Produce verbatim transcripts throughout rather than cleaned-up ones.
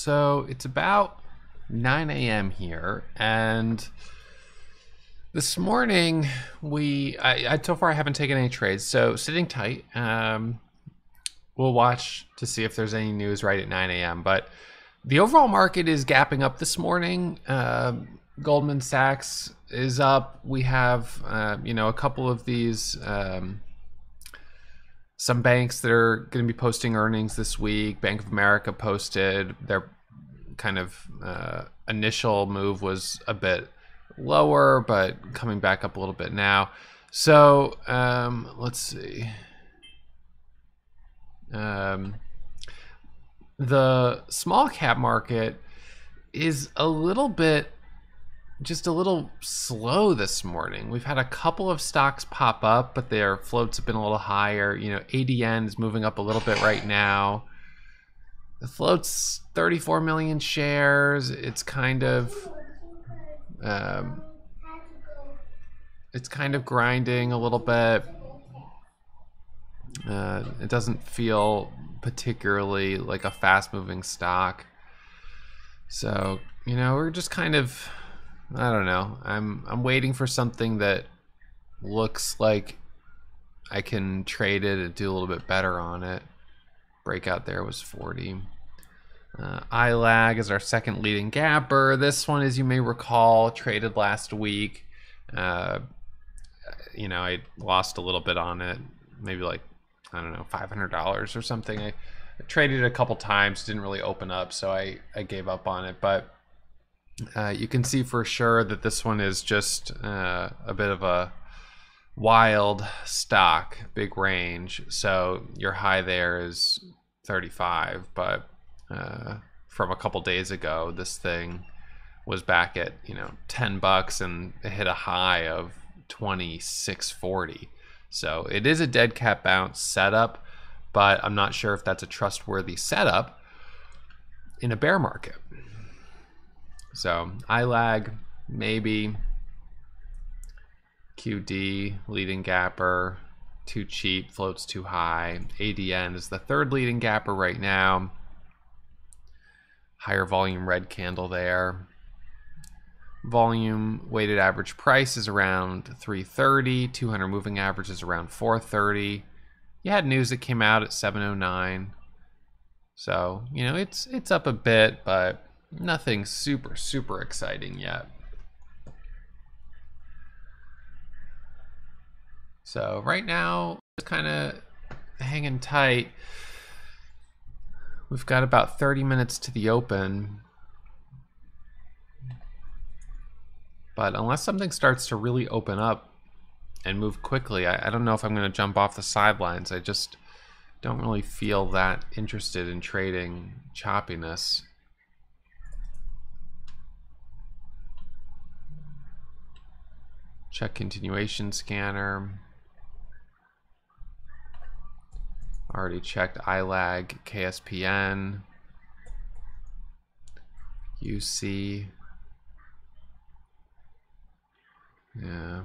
So it's about nine A M here, and this morning we I, I so far I haven't taken any trades, so sitting tight. Um, we'll watch to see if there's any news right at nine A M But the overall market is gapping up this morning. Uh, Goldman Sachs is up. We have uh, you know, a couple of these um, some banks that are going to be posting earnings this week. Bank of America posted their kind of uh, initial move was a bit lower, but coming back up a little bit now. So um, let's see. Um, the small cap market is a little bit, just a little slow this morning. We've had a couple of stocks pop up, but their floats have been a little higher. You know, A D N is moving up a little bit right now. The float's thirty-four million shares. It's kind of, um, it's kind of grinding a little bit. Uh, it doesn't feel particularly like a fast-moving stock. So, you know, we're just kind of, I don't know. I'm I'm waiting for something that looks like I can trade it and do a little bit better on it. Breakout there was forty. Uh, I L A G is our second leading gapper. This one, as you may recall, traded last week. Uh, you know, I lost a little bit on it. Maybe like, I don't know, five hundred dollars or something. I, I traded it a couple times. Didn't really open up, so I, I gave up on it. But Uh, you can see for sure that this one is just uh, a bit of a wild stock, big range. So your high there is thirty-five, but uh, from a couple days ago, this thing was back at, you know, ten bucks, and it hit a high of twenty-six forty. So it is a dead cat bounce setup, but I'm not sure if that's a trustworthy setup in a bear market. So I L A G, maybe. Q D, leading gapper, too cheap, floats too high. A D N is the third leading gapper right now. Higher volume red candle there. Volume weighted average price is around three thirty. two hundred moving average is around four thirty. You had news that came out at seven oh nine. So, you know, it's it's up a bit, but nothing super, super exciting yet. So right now, just kind of hanging tight. We've got about thirty minutes to the open. But unless something starts to really open up and move quickly, I, I don't know if I'm going to jump off the sidelines. I just don't really feel that interested in trading choppiness. Check continuation scanner. Already checked I L A G, K S P N, U C. Yeah.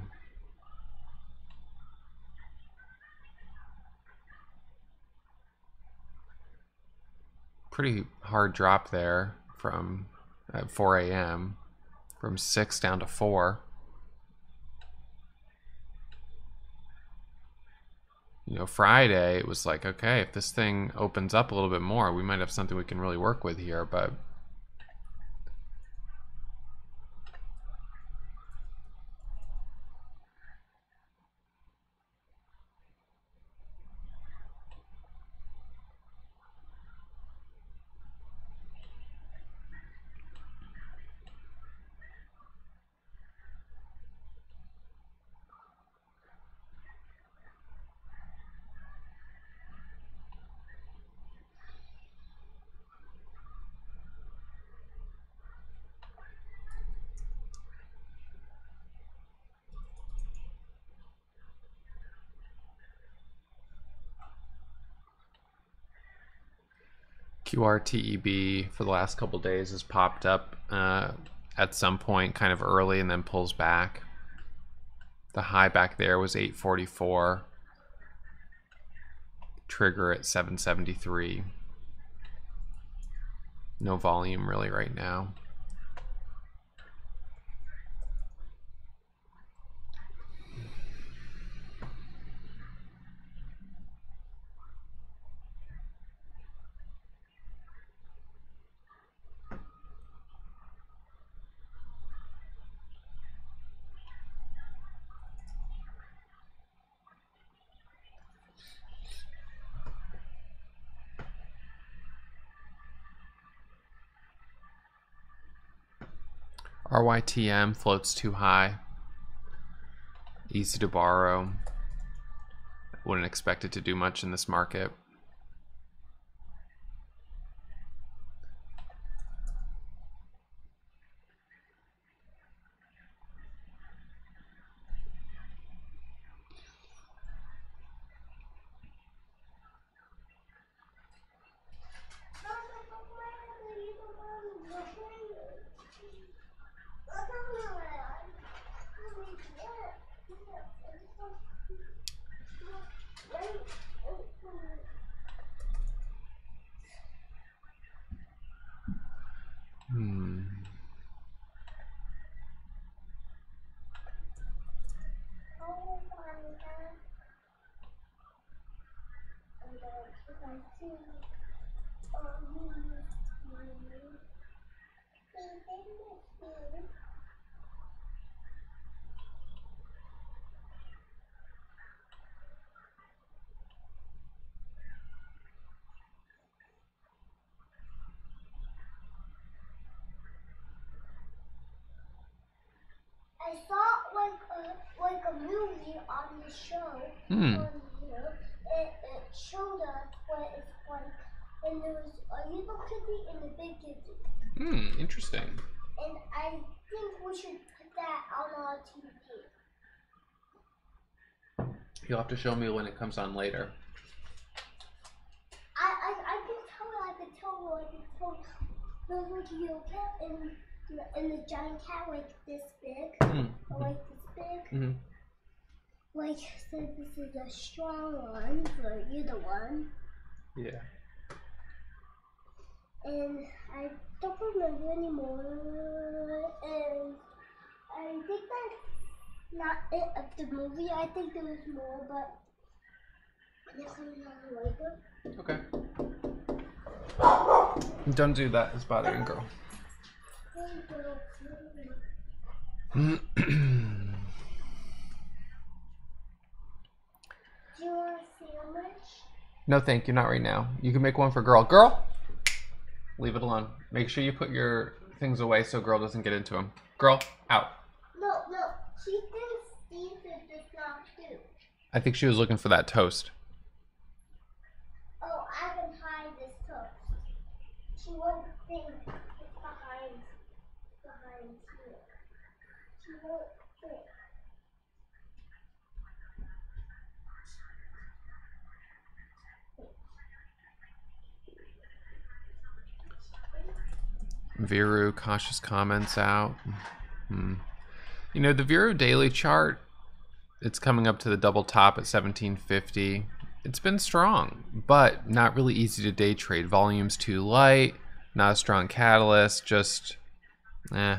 Pretty hard drop there from at four A M from six down to four. You know, Friday, it was like, okay, if this thing opens up a little bit more, we might have something we can really work with here, but Q R T E B for the last couple days has popped up uh, at some point kind of early and then pulls back. The high back there was eight forty-four. Trigger at seven seventy-three. no volume really right now. Our Y T M floats too high, easy to borrow, wouldn't expect it to do much in this market. I saw like a like a movie on the show hmm. on YouTube. It, it showed us what it's like when there was a little kidney and a big kidney. Hmm, interesting. And I think we should put that on our T V. You'll have to show me when it comes on later. I I, I can tell you, I can tell you, I can tell there's like a little cat and and the giant cat like this big, mm-hmm. or like this big. Mm-hmm. Like, so this is a strong one, so you're the one. Yeah. And I don't remember anymore, and I think that's not it of the movie. I think there was more, but this is not later. Okay. Don't do that, it's bothering girl. Do you want a sandwich? No, thank you. Not right now. You can make one for girl. Girl, leave it alone. Make sure you put your things away so girl doesn't get into them. Girl, out. No, no. She thinks these are just not food. I think she was looking for that toast. Oh, I can hide this toast. She won't think it's behind, behind here. She won't think. Viru, cautious comments out. Hmm. You know, the Viru daily chart, it's coming up to the double top at seventeen fifty. It's been strong, but not really easy to day trade. Volume's too light, not a strong catalyst, just, eh.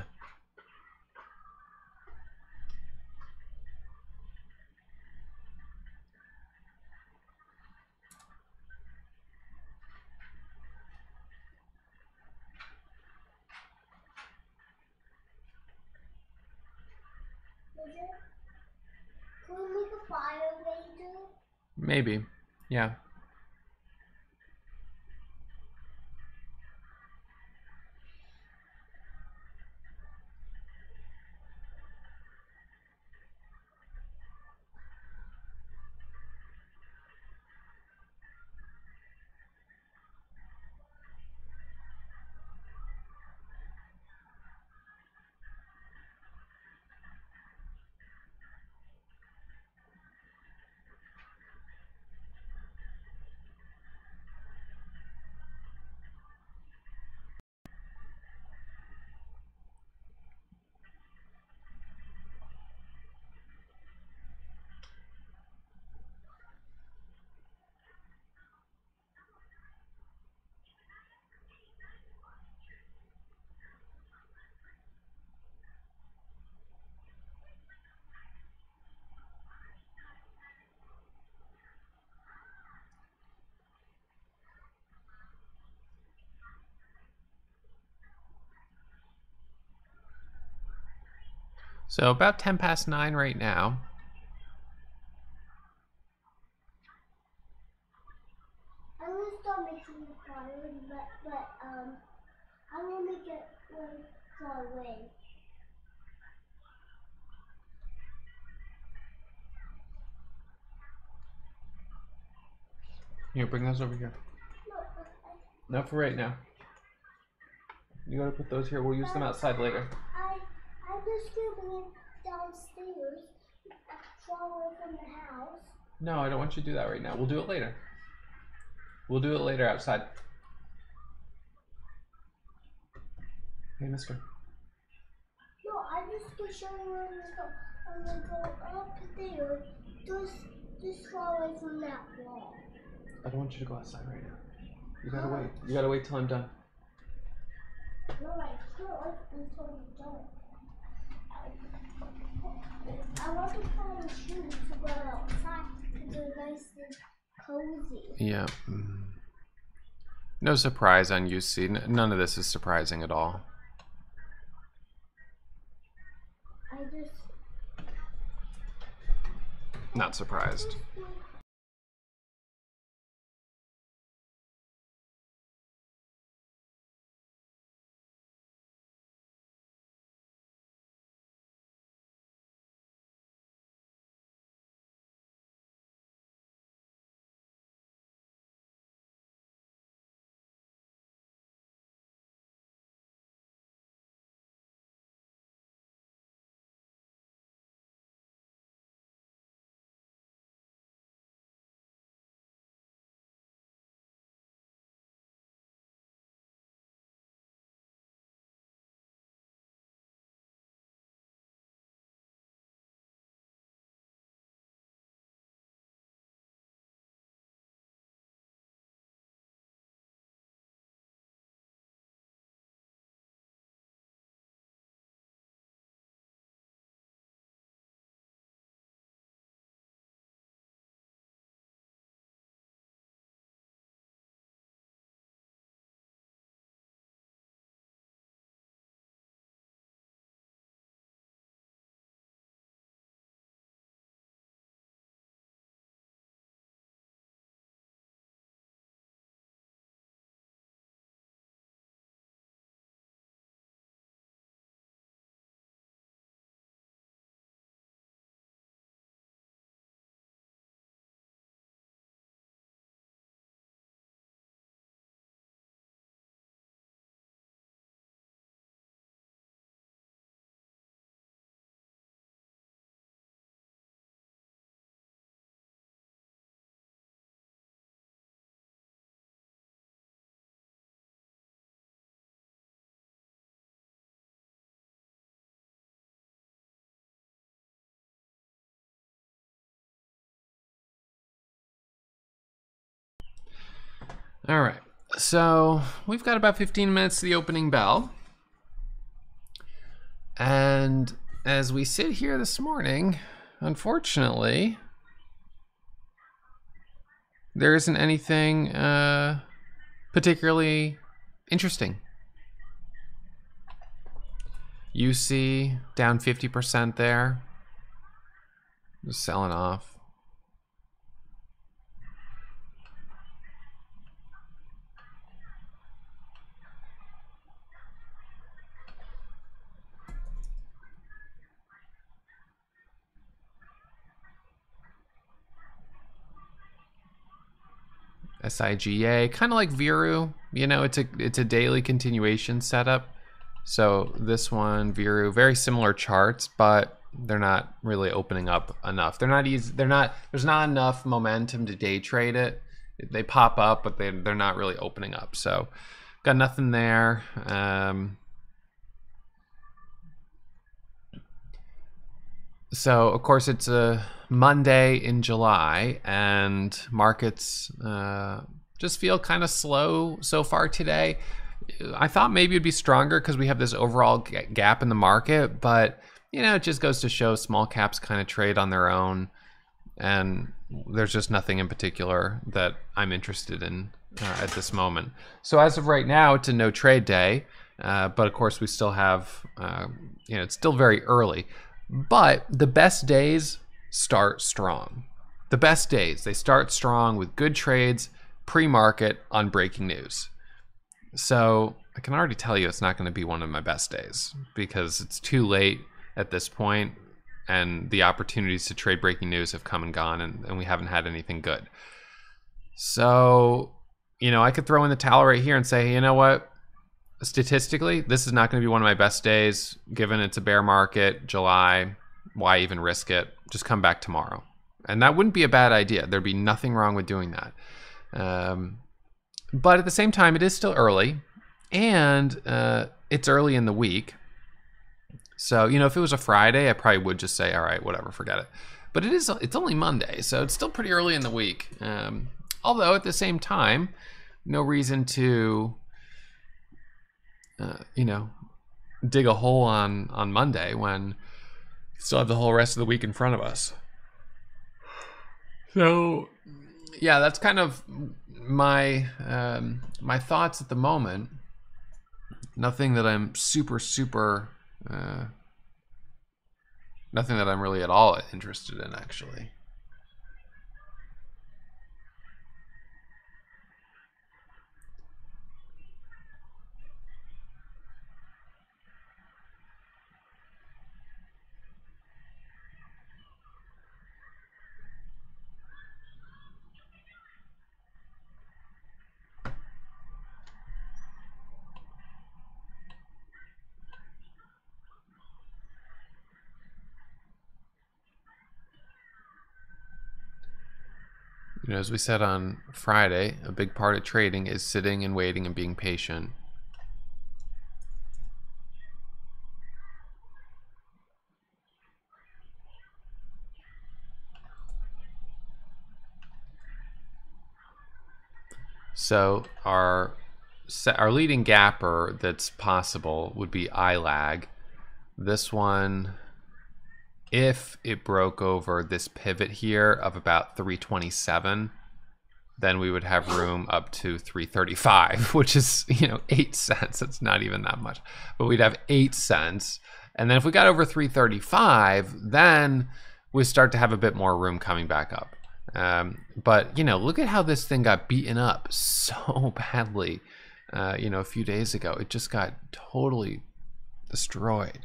Maybe, yeah. So about ten past nine right now. I'm gonna start making the card, but, but um, I'm gonna make it like far away. Here, bring those over here. No, not for right now. You gotta put those here. We'll use them outside later. Just going downstairs, far away from the house. No, I don't want you to do that right now. We'll do it later. We'll do it later outside. Hey, mister. No, I'm just going to show you where I'm going to go. I'm going to go up there, just, just far away from that wall. I don't want you to go outside right now. You gotta no. wait. You gotta wait till I'm done. No, I can't wait until I'm done. I want to find a shoe to go outside because they're nice and cozy. Yeah. No surprise on U C. None of this is surprising at all. I just... Not surprised. All right, so we've got about fifteen minutes to the opening bell. And as we sit here this morning, unfortunately, there isn't anything uh, particularly interesting. U C down fifty percent there, just selling off. S I G A, kind of like Viru, you know, it's a it's a daily continuation setup. So this one, Viru, very similar charts, but they're not really opening up enough. They're not easy. They're not. There's not enough momentum to day trade it. They pop up, but they they're not really opening up. So got nothing there. Um, So, of course, it's a Monday in July, and markets uh, just feel kind of slow so far today. I thought maybe it'd be stronger because we have this overall gap in the market, but, you know, it just goes to show small caps kind of trade on their own, and there's just nothing in particular that I'm interested in uh, at this moment. So as of right now, it's a no trade day, uh, but, of course, we still have, uh, you know, it's still very early. But the best days start strong. The best days, they start strong with good trades, pre-market on breaking news. So I can already tell you it's not going to be one of my best days because it's too late at this point and the opportunities to trade breaking news have come and gone, and, and we haven't had anything good. So, you know, I could throw in the towel right here and say, you know what, statistically, this is not going to be one of my best days, given it's a bear market, July, why even risk it? Just come back tomorrow. And that wouldn't be a bad idea. There'd be nothing wrong with doing that. Um, but at the same time, it is still early, and uh, it's early in the week. So, you know, if it was a Friday, I probably would just say, all right, whatever, forget it. But it is, it's only Monday, so it's still pretty early in the week. Um, although at the same time, no reason to, uh, you know, dig a hole on, on Monday when we still have the whole rest of the week in front of us. So, yeah, that's kind of my um, my thoughts at the moment. Nothing that I'm super, super... Uh, nothing that I'm really at all interested in, actually. You know, as we said on Friday, a big part of trading is sitting and waiting and being patient. So our our leading gapper that's possible would be I L A G. This one, if it broke over this pivot here of about three twenty-seven, then we would have room up to three thirty-five, which is, you know, eight cents. It's not even that much, but we'd have eight cents. And then if we got over three thirty-five, then we start to have a bit more room coming back up. Um, but, you know, look at how this thing got beaten up so badly, uh, you know, a few days ago. It just got totally destroyed.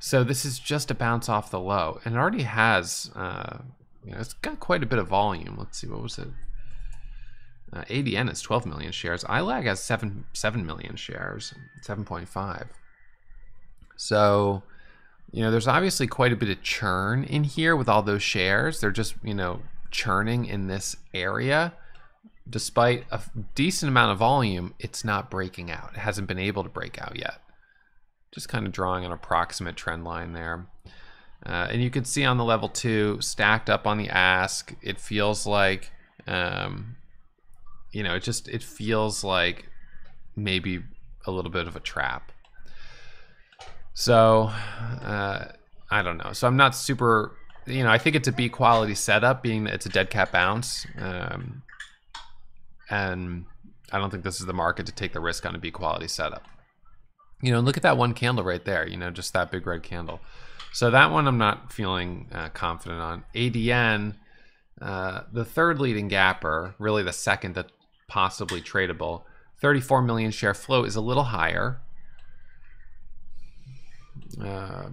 So this is just a bounce off the low, and it already has, uh, you know, it's got quite a bit of volume. Let's see, what was it? Uh, A D N is twelve million shares. I L A G has seven seven million shares, seven point five. So, you know, there's obviously quite a bit of churn in here with all those shares. They're just, you know, churning in this area. Despite a decent amount of volume, it's not breaking out. It hasn't been able to break out yet. Just kind of drawing an approximate trend line there. Uh, and you can see on the level two, stacked up on the ask, it feels like, um, you know, it just, it feels like maybe a little bit of a trap. So, uh, I don't know. So I'm not super, you know, I think it's a B quality setup, being that it's a dead cat bounce. Um, and I don't think this is the market to take the risk on a B quality setup. You know, look at that one candle right there, you know, just that big red candle. So that one I'm not feeling uh, confident on. A D N, uh, the third leading gapper, really the second that possibly tradable, thirty-four million share flow is a little higher. Uh,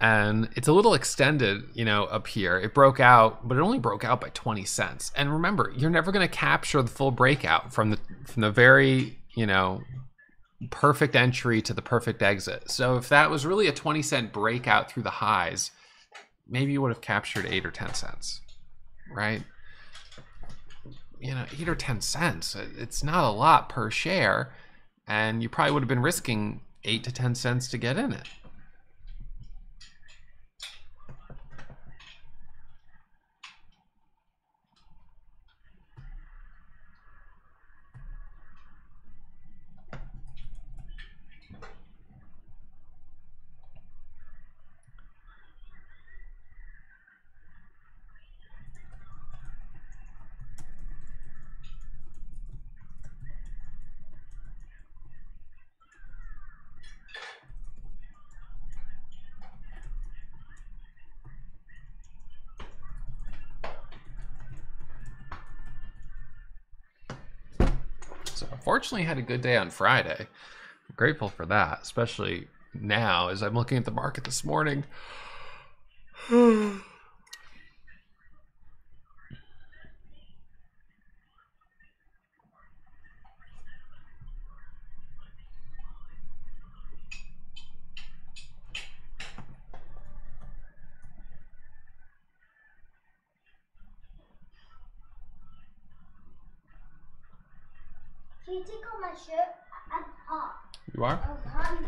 and it's a little extended, you know, up here. It broke out, but it only broke out by twenty cents. And remember, you're never going to capture the full breakout from the, from the very, you know, perfect entry to the perfect exit. So if that was really a twenty cent breakout through the highs, maybe you would have captured eight or ten cents, right? You know, eight or ten cents, it's not a lot per share, and you probably would have been risking eight to ten cents to get in it. fortunately had a good day on Friday. I'm grateful for that, especially now as I'm looking at the market this morning. Can you take off my shirt? I'm hot. You are? I'm hot.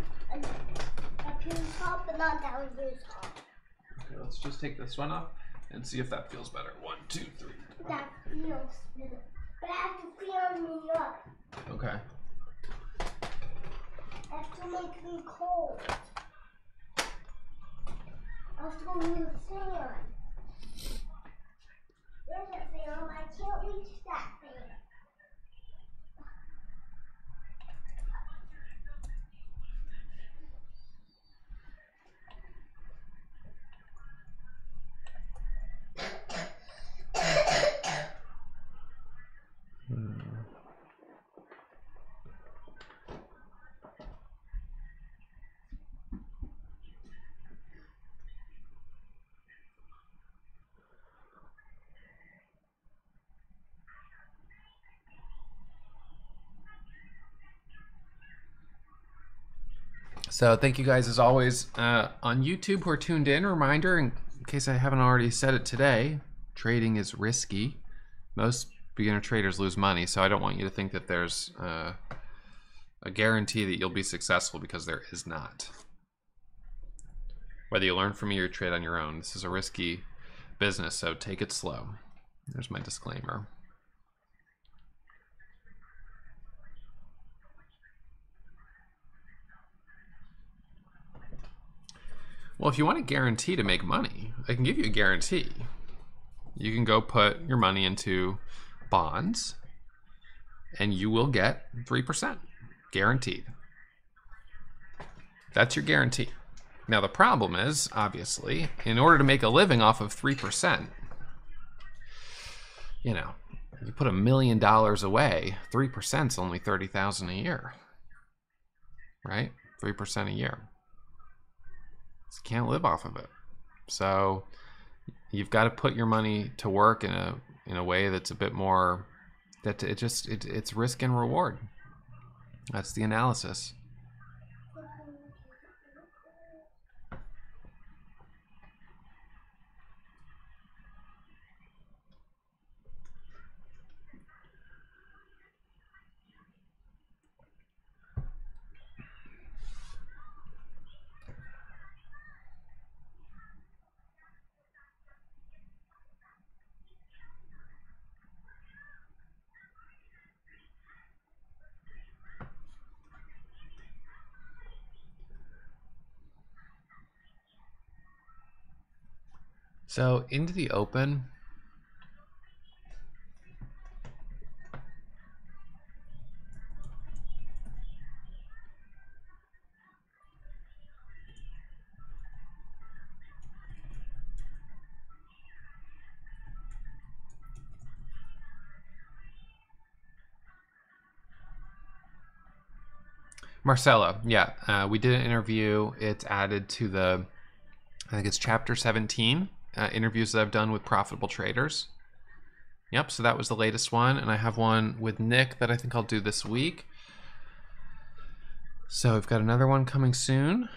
My pants hot, but not down blue's hot. Okay, let's just take this one off and see if that feels better. One, two, three. That feels better. But I have to feel me up. Okay. I have to make me cold. I have to go to the fan. There's a fan, but I can't reach that fan. So thank you guys as always uh, on YouTube who are tuned in. Reminder, in case I haven't already said it today, trading is risky. Most beginner traders lose money, so I don't want you to think that there's uh, a guarantee that you'll be successful, because there is not. Whether you learn from me or trade on your own, this is a risky business, so take it slow. There's my disclaimer. Well, if you want a guarantee to make money, I can give you a guarantee. You can go put your money into bonds and you will get three percent guaranteed. That's your guarantee. Now the problem is, obviously, in order to make a living off of three percent, you know, you put a million dollars away, three percent is only thirty thousand a year, right? three percent a year. Can't live off of it. So you've got to put your money to work in a in a way that's a bit more, that it just it, it's risk and reward. That's the analysis. So into the open, Marcello, yeah, uh, we did an interview. It's added to the, I think it's chapter seventeen. Uh, interviews that I've done with profitable traders. Yep, so that was the latest one, and I have one with Nick that I think I'll do this week. So we've got another one coming soon.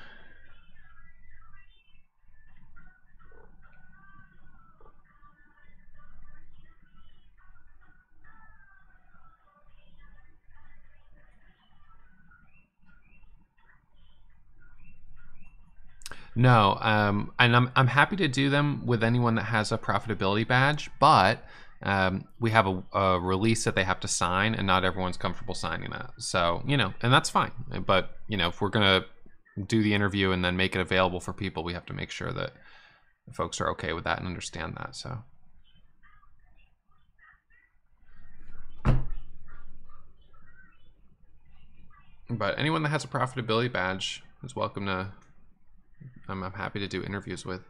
No, um, and I'm, I'm happy to do them with anyone that has a profitability badge, but um, we have a, a release that they have to sign, and not everyone's comfortable signing that. So, you know, and that's fine. But, you know, if we're going to do the interview and then make it available for people, we have to make sure that folks are okay with that and understand that. So. But anyone that has a profitability badge is welcome to... I'm, I'm happy to do interviews with.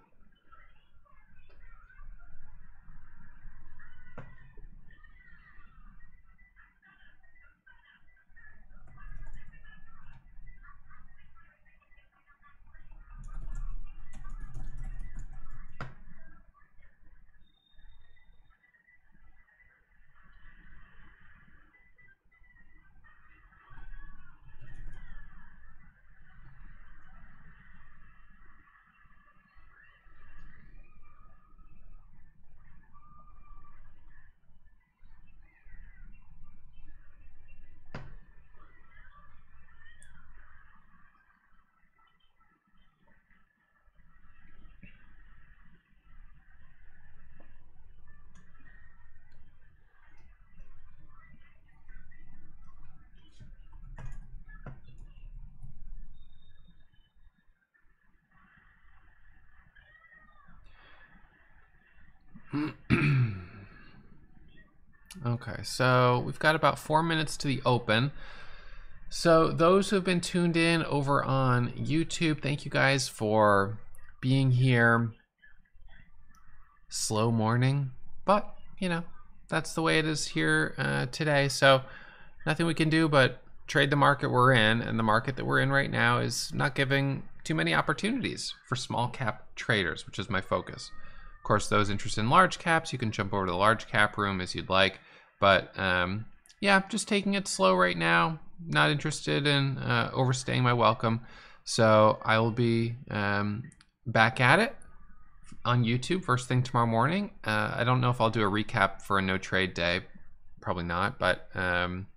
Okay, so we've got about four minutes to the open. So those who've been tuned in over on YouTube, thank you guys for being here. Slow morning, but you know, that's the way it is here uh, today. So nothing we can do but trade the market we're in, and the market that we're in right now is not giving too many opportunities for small cap traders, which is my focus. Of course, those interested in large caps, you can jump over to the large cap room as you'd like, but um, yeah, just taking it slow right now. Not interested in uh, overstaying my welcome. So I will be um, back at it on YouTube first thing tomorrow morning. Uh, I don't know if I'll do a recap for a no trade day, probably not, but um,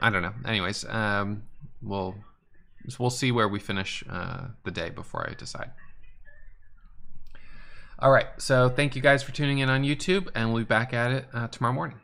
I don't know. Anyways, um, we'll we'll see where we finish uh, the day before I decide. All right, so thank you guys for tuning in on YouTube, and we'll be back at it uh, tomorrow morning.